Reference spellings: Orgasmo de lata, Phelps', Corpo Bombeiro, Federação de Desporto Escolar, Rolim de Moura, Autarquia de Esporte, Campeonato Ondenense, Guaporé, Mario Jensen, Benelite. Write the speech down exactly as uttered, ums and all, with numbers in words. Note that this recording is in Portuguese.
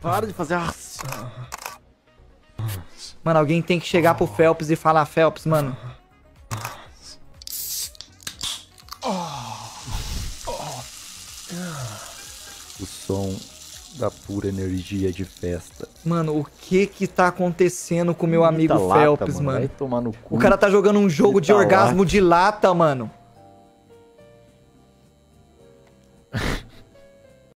Para de fazer... Mano, alguém tem que chegar pro Phelps e falar, Phelps, mano. O som da pura energia de festa. Mano, o que que tá acontecendo com o meu amigo Phelps, mano? Vai tomar no cu. O cara tá jogando um jogo de orgasmo de lata, mano.